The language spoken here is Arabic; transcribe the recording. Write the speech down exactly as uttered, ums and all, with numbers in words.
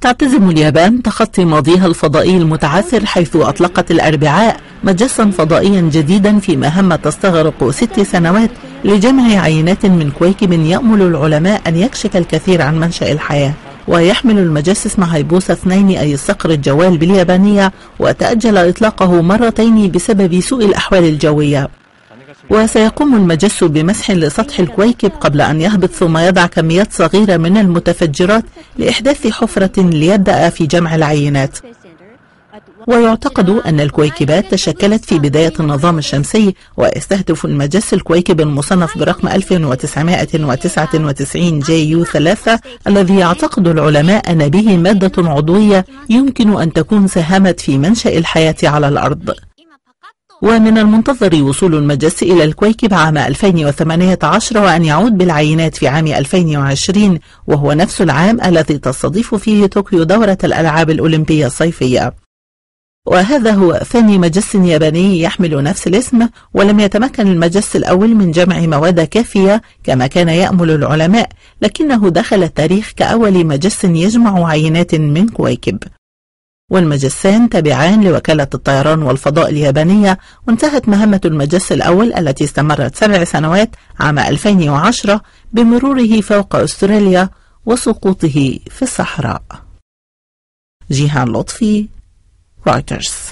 تعتزم اليابان تخطي ماضيها الفضائي المتعثر، حيث أطلقت الأربعاء مجسا فضائيا جديدا في مهمة تستغرق ست سنوات لجمع عينات من كويكب يأمل العلماء أن يكشف الكثير عن منشأ الحياة. ويحمل المجسس اسم هايبوسا اثنين أي الصقر الجوال باليابانية، وتأجل إطلاقه مرتين بسبب سوء الأحوال الجوية. وسيقوم المجس بمسح لسطح الكويكب قبل أن يهبط، ثم يضع كميات صغيرة من المتفجرات لإحداث حفرة ليبدأ في جمع العينات. ويعتقد أن الكويكبات تشكلت في بداية النظام الشمسي، ويستهدف المجس الكويكب المصنف برقم ألف وتسعمائة وتسعة وتسعين جي يو ثلاثة الذي يعتقد العلماء أن به مادة عضوية يمكن أن تكون ساهمت في منشأ الحياة على الأرض. ومن المنتظر وصول المجس إلى الكويكب عام ألفين وثمانية عشر وأن يعود بالعينات في عام ألفين وعشرين، وهو نفس العام الذي تستضيف فيه طوكيو دورة الألعاب الأولمبية الصيفية. وهذا هو ثاني مجس ياباني يحمل نفس الاسم، ولم يتمكن المجس الأول من جمع مواد كافية كما كان يأمل العلماء، لكنه دخل التاريخ كأول مجس يجمع عينات من كويكب. والمجسان تابعان لوكالة الطيران والفضاء اليابانية، وانتهت مهمة المجس الأول التي استمرت سبع سنوات عام ألفين وعشرة بمروره فوق أستراليا وسقوطه في الصحراء. جيهان لطفي، رايترز.